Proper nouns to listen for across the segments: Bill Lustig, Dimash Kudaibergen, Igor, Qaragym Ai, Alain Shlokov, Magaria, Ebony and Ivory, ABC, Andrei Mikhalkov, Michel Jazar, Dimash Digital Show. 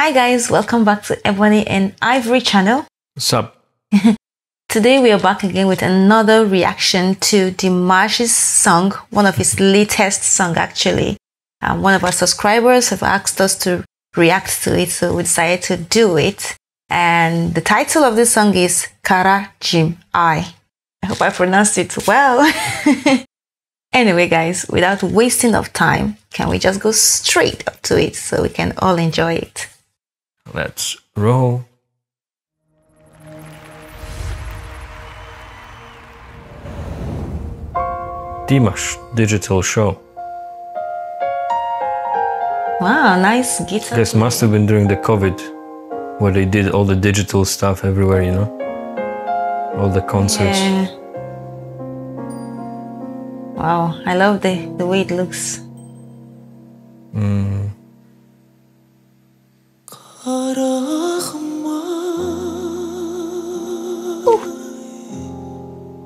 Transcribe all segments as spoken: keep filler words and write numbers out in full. Hi guys, welcome back to Ebony and Ivory channel. What's up? Today we are back again with another reaction to Dimash's song, one of his latest song actually. Um, one of our subscribers have asked us to react to it, so we decided to do it. And the title of this song is Qaragym Ai. I hope I pronounced it well. Anyway guys, without wasting of time, can we just go straight up to it so we can all enjoy it? Let's roll. Dimash Digital Show. Wow, nice guitar. This must have been during the COVID, where they did all the digital stuff everywhere, you know? All the concerts. Yeah. Wow, I love the, the way it looks. Mm.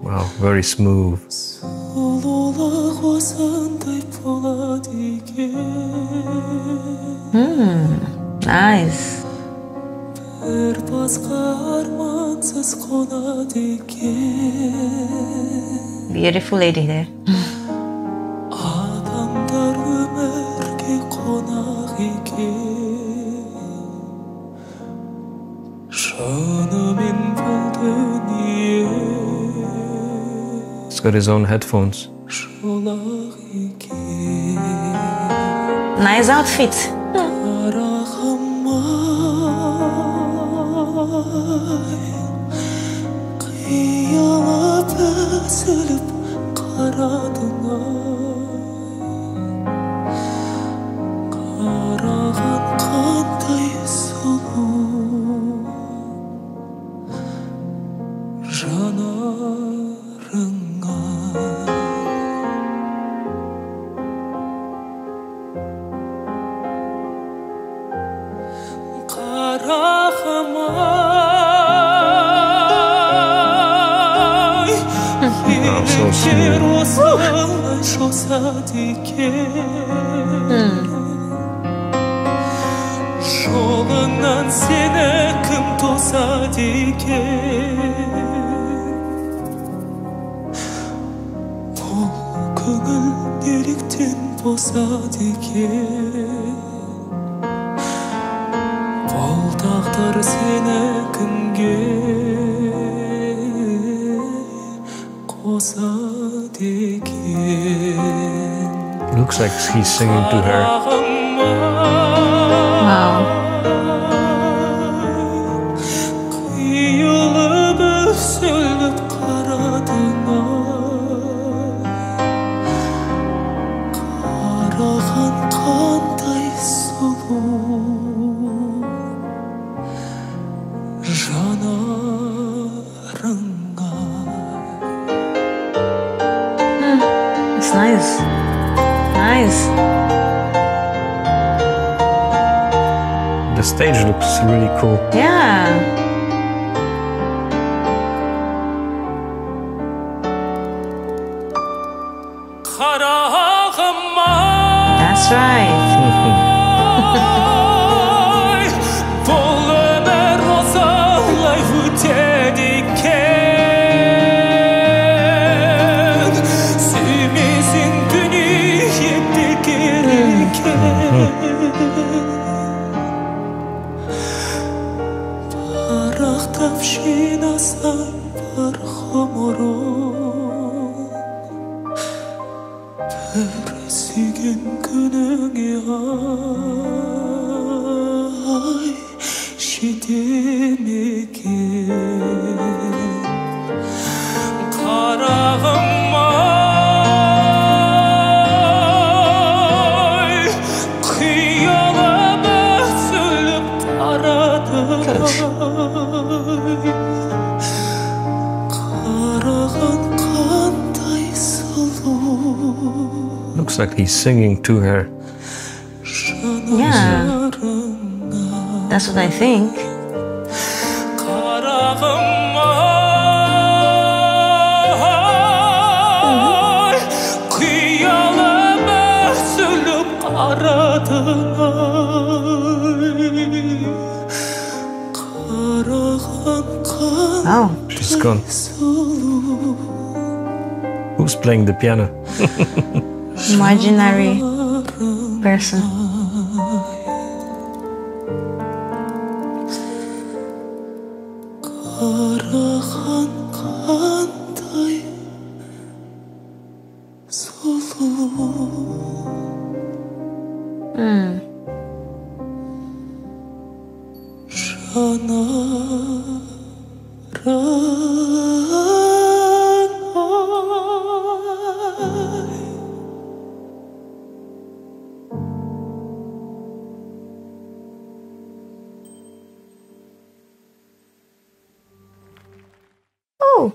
Wow, very smooth. Mm, nice. Beautiful lady there. He's got his own headphones. Nice outfit. It looks like he's singing to her. Wow. The stage looks really cool. Yeah. That's right. Looks like he's singing to her. Yeah, that's what I think. Mm-hmm. Oh. She's gone. Who's playing the piano? Imaginary person. Mm. Oh.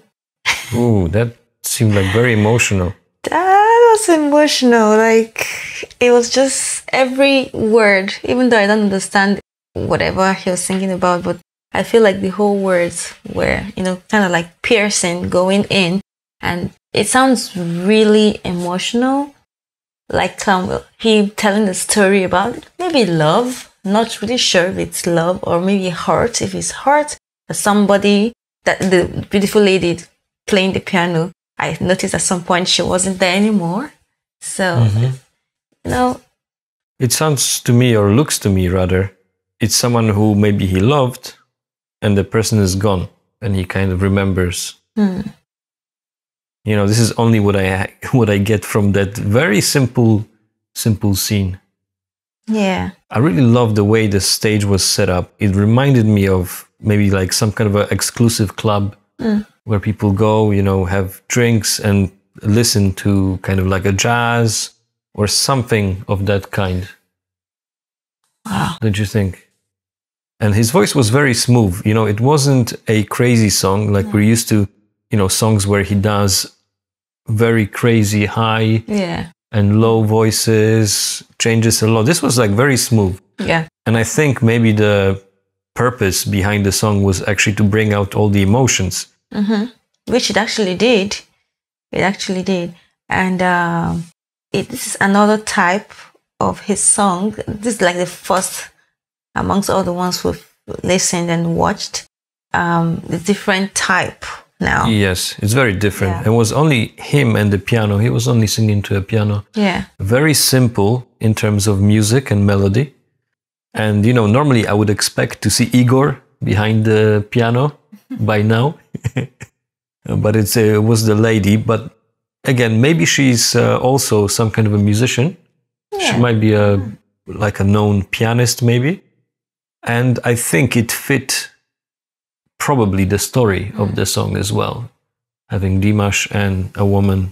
Ooh, that seemed like very emotional. That was emotional. Like, it was just every word, even though I don't understand whatever he was thinking about, but I feel like the whole words were, you know, kind of like piercing, going in, and it sounds really emotional. Like um, he telling the story about maybe love, not really sure if it's love, or maybe hurt, if it's hurt. Somebody, that the beautiful lady playing the piano, I noticed at some point she wasn't there anymore. So, mm-hmm. you know. It sounds to me, or looks to me rather, it's someone who maybe he loved, and the person is gone, and he kind of remembers. Mm. You know, this is only what I what I get from that very simple, simple scene. Yeah. I really love the way the stage was set up. It reminded me of maybe like some kind of an exclusive club mm. where people go, you know, have drinks and listen to kind of like a jazz or something of that kind. Wow. Don't you think? And his voice was very smooth, you know, it wasn't a crazy song like mm. we're used to, you know, songs where he does very crazy high yeah. and low voices, changes a lot. This was like very smooth. Yeah. And I think maybe the purpose behind the song was actually to bring out all the emotions. Mm-hmm. Which it actually did. It actually did. And uh, it, this is another type of his song. This is like the first amongst all the ones we've listened and watched, um, the different type now. Yes, it's very different. Yeah. It was only him and the piano. He was only singing to a piano. Yeah. Very simple in terms of music and melody. And, you know, normally I would expect to see Igor behind the piano by now. But it's, uh, it was the lady. But again, maybe she's uh, also some kind of a musician. Yeah. She might be a, like a known pianist, maybe. And I think it fit probably the story of the song as well. Having Dimash and a woman,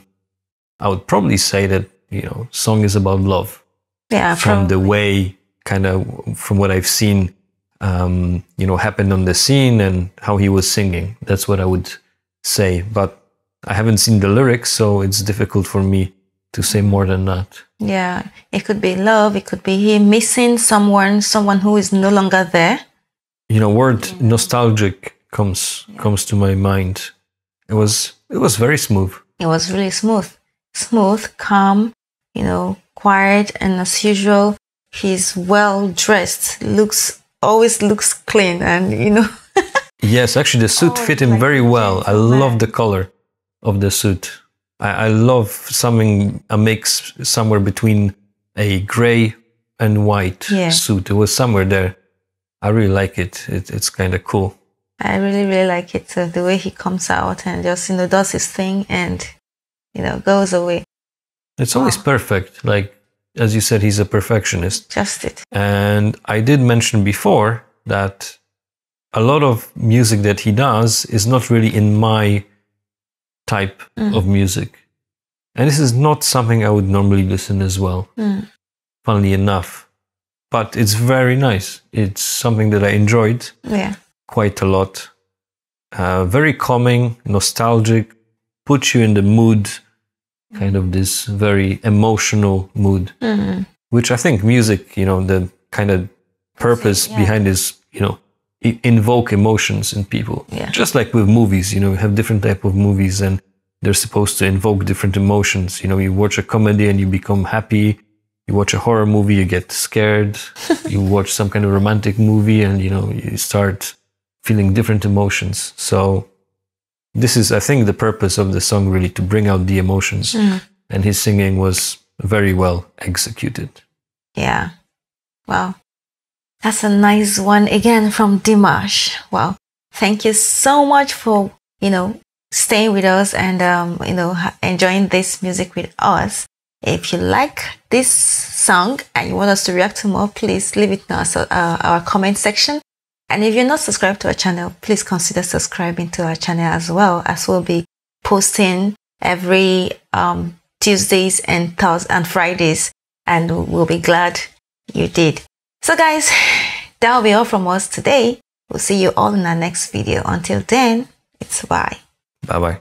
I would probably say that, you know, song is about love. Yeah, from probably. The way, kind of, from what I've seen, um, you know, happened on the scene and how he was singing. That's what I would say. But I haven't seen the lyrics, so it's difficult for me to say more than that. Yeah, it could be love, it could be him missing someone, someone who is no longer there. You know, word mm-hmm. nostalgic comes yeah. comes to my mind. It was it was very smooth. It was really smooth. Smooth, calm, you know, quiet, and as usual, he's well dressed, looks always looks clean, and you know. Yes, actually the suit oh, fit him like very well. I love the color of the suit. I love something, a mix somewhere between a grey and white yeah. suit. It was somewhere there. I really like it. it it's kind of cool. I really, really like it. Uh, the way he comes out and just, you know, does his thing and, you know, goes away. It's always wow. perfect. Like, as you said, he's a perfectionist. Just it. And I did mention before that a lot of music that he does is not really in my type mm. of music, and this is not something I would normally listen as well mm. funnily enough, but it's very nice. It's something that I enjoyed yeah. quite a lot. Uh, very calming, nostalgic, puts you in the mood, kind of this very emotional mood mm-hmm. which I think music, you know, the kind of purpose yeah. behind is, you know, invoke emotions in people yeah. just like with movies. You know, you have different type of movies and they're supposed to invoke different emotions. You know, you watch a comedy and you become happy, you watch a horror movie, you get scared, you watch some kind of romantic movie and, you know, you start feeling different emotions. So this is, I think, the purpose of the song, really, to bring out the emotions. Mm. And his singing was very well executed. Yeah. Wow. That's a nice one again from Dimash. Wow. Thank you so much for, you know, staying with us and, um, you know, enjoying this music with us. If you like this song and you want us to react to more, please leave it in our, uh, our comment section. And if you're not subscribed to our channel, please consider subscribing to our channel as well, as we'll be posting every um, Tuesdays and Thursdays and Fridays, and we'll be glad you did. So guys, that'll be all from us today. We'll see you all in our next video. Until then, it's bye. Bye-bye.